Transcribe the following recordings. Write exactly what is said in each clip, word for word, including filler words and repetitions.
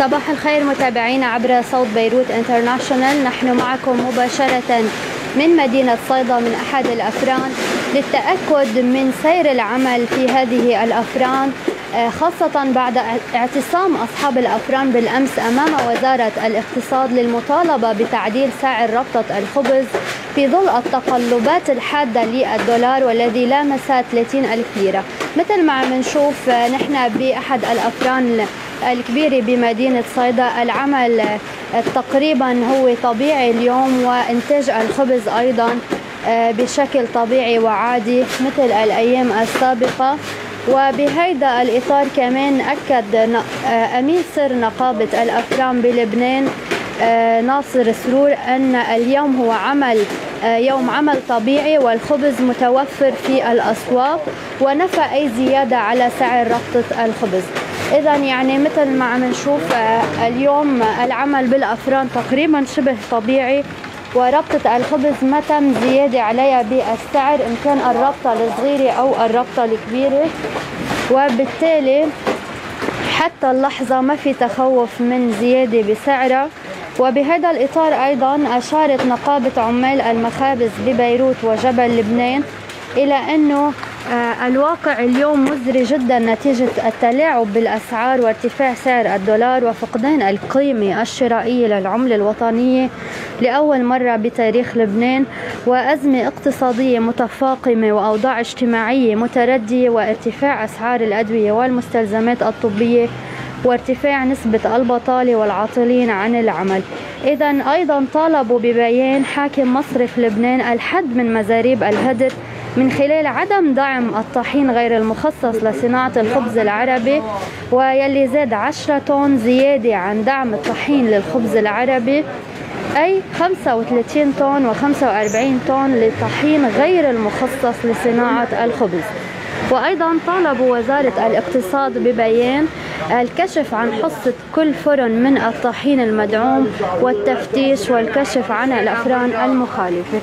صباح الخير متابعينا عبر صوت بيروت انترناشونال. نحن معكم مباشرة من مدينة صيدا من أحد الأفران للتأكد من سير العمل في هذه الأفران، خاصة بعد اعتصام أصحاب الأفران بالأمس أمام وزارة الاقتصاد للمطالبة بتعديل سعر ربطة الخبز في ظل التقلبات الحادة للدولار والذي لامس ثلاثين ألف ليرة. مثل ما منشوف نحن بأحد الأفران الكبيرة بمدينة صيدا العمل تقريبا هو طبيعي اليوم، وإنتاج الخبز أيضا بشكل طبيعي وعادي مثل الأيام السابقة. وبهذا الإطار كمان أكد أمين سر نقابة الأفران بلبنان ناصر سرور أن اليوم هو عمل يوم عمل طبيعي والخبز متوفر في الأسواق، ونفى أي زيادة على سعر ربطة الخبز. إذا يعني مثل ما عم نشوف اليوم العمل بالأفران تقريبا شبه طبيعي، وربطة الخبز ما تم زيادة عليها بالسعر إن كان الربطة الصغيرة أو الربطة الكبيرة، وبالتالي حتى اللحظة ما في تخوف من زيادة بسعرها. وبهذا الإطار أيضا أشارت نقابة عمال المخابز ببيروت وجبل لبنان إلى أنه الواقع اليوم مزري جدا نتيجة التلاعب بالأسعار وارتفاع سعر الدولار وفقدان القيمة الشرائية للعملة الوطنية لأول مرة بتاريخ لبنان، وأزمة اقتصادية متفاقمة وأوضاع اجتماعية متردية وارتفاع أسعار الأدوية والمستلزمات الطبية وارتفاع نسبة البطالة والعاطلين عن العمل. إذا أيضا طالبوا ببيان حاكم مصرف لبنان الحد من مزاريب الهدر من خلال عدم دعم الطحين غير المخصص لصناعة الخبز العربي، ويلي زاد عشرة طن زيادة عن دعم الطحين للخبز العربي، أي خمسة وثلاثين طن وخمسة وأربعين طن للطحين غير المخصص لصناعة الخبز. وأيضا طالب وزارة الاقتصاد ببيان الكشف عن حصة كل فرن من الطحين المدعوم والتفتيش والكشف عن الأفران المخالفة.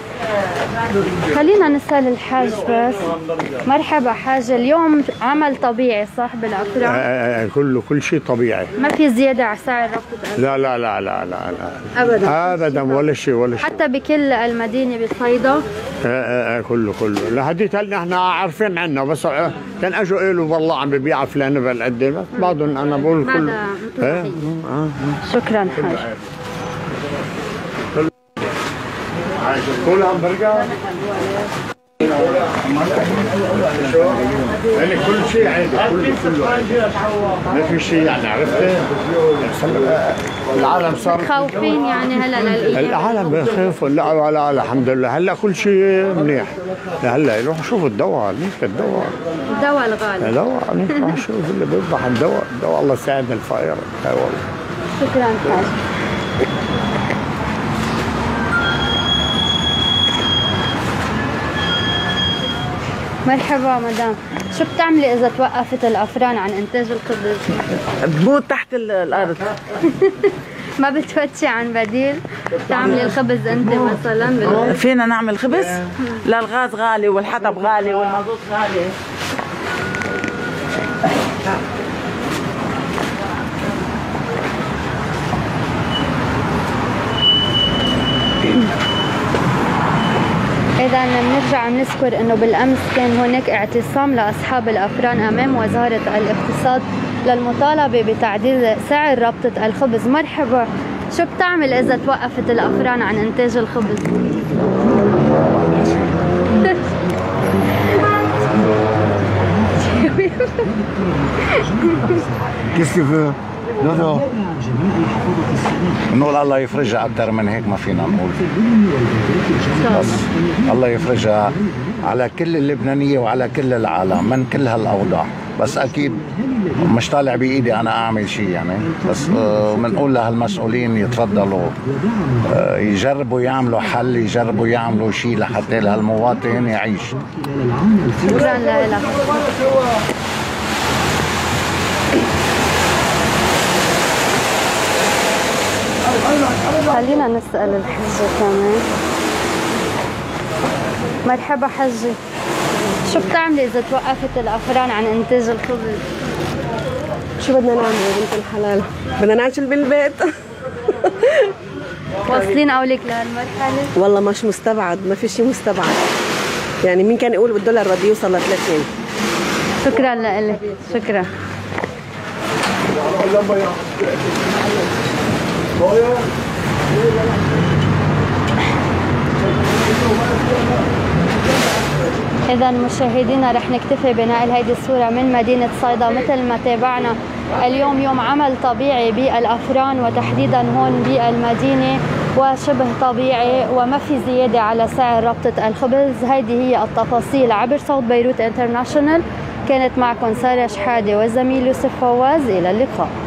خلينا نسأل الحاج بس. مرحبا حاج، اليوم عمل طبيعي صح بالأفران؟ آه آه كله كل شيء طبيعي، ما في زيادة على سعر ربطة؟ لا لا لا لا لا أبدا أبدا ولا شيء ولا شيء، حتى بكل المدينة بصيدا آه آه آه كله كله لهديت هلا نحن عارفين عنه، بس كان اجوا قالوا والله عم ببيع فلان بهالقد بعضهم، انا بقول كله آه آه. شكرا حاج. كل همبرجر يعني كل شيء عندي، كل كله ما في شيء يعني عرفت. العالم صار متخوفين يعني هلا، العالم بخافوا؟ لا ولا الحمد لله، هلا كل شيء منيح. هلا يروحوا شوفوا الدواء هنيك، الدواء الدواء الغالي، الدواء هنيك روحوا شوفوا اللي بيذبح الدواء، الدواء الله يساعدنا الفقير. شكرا حاج. مرحبا مدام، شو بتعملي إذا توقفت الأفران عن إنتاج الخبز؟ بموت تحت الأرض. ما بتفتشي عن بديل؟ بتعملي الخبز أنت مثلا؟ بال... فينا نعمل خبز؟ لا الغاز غالي والحطب غالي والمازوت غالي. إذا بنرجع بنذكر إنه بالأمس كان هناك اعتصام لأصحاب الأفران أمام وزارة الاقتصاد للمطالبة بتعديل سعر ربطة الخبز. مرحبا، شو بتعمل إذا توقفت الأفران عن إنتاج الخبز؟ كيف كيف دودو؟ نقول الله يفرجها، أكثر من هيك ما فينا نقول. بس الله يفرجها على كل اللبنانية وعلى كل العالم من كل هالأوضاع، بس أكيد مش طالع بإيدي أنا أعمل شيء يعني، بس بنقول لهالمسؤولين يتفضلوا يجربوا يعملوا حل، يجربوا يعملوا شيء لحتى لهالمواطن يعيش. شكرا لك. خلينا نسأل الحجة كمان. مرحبا حجة، شو بتعملي إذا توقفت الأفران عن إنتاج الخبز؟ شو بدنا نعمل يا بنت الحلال؟ بدنا ناكل بالبيت. واصلين قولك لهالمرحلة؟ والله مش مستبعد، ما في شيء مستبعد. يعني مين كان يقول بالدولار بده يوصل ل ثلاثين؟ شكرا لك، شكرا. إذا مشاهدينا رح نكتفي بنقل هيدي الصورة من مدينة صيدا. مثل ما تابعنا اليوم يوم عمل طبيعي بالأفران وتحديدا هون بالمدينة، وشبه طبيعي وما في زيادة على سعر ربطة الخبز. هيدي هي التفاصيل عبر صوت بيروت انترناشونال. كانت معكم سارة شحادة والزميل يوسف فواز، إلى اللقاء.